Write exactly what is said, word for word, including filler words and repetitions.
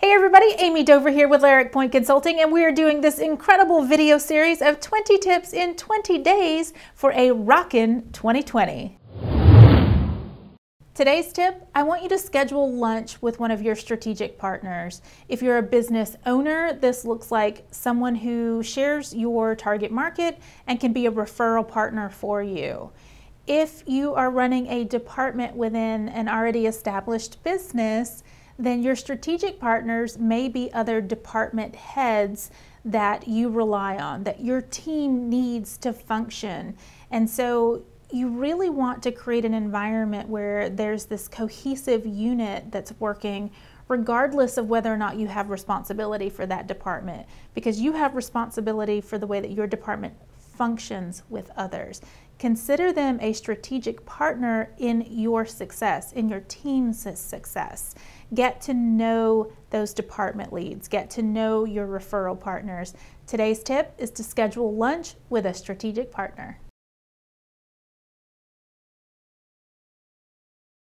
Hey everybody, Amy Dover here with Larrick Point Consulting, and we are doing this incredible video series of twenty tips in twenty days for a rockin' twenty twenty. Today's tip, I want you to schedule lunch with one of your strategic partners. If you're a business owner, this looks like someone who shares your target market and can be a referral partner for you. If you are running a department within an already established business, then your strategic partners may be other department heads that you rely on, that your team needs to function. And so you really want to create an environment where there's this cohesive unit that's working regardless of whether or not you have responsibility for that department, because you have responsibility for the way that your department functions with others. Consider them a strategic partner in your success, in your team's success. Get to know those department leads. Get to know your referral partners. Today's tip is to schedule lunch with a strategic partner.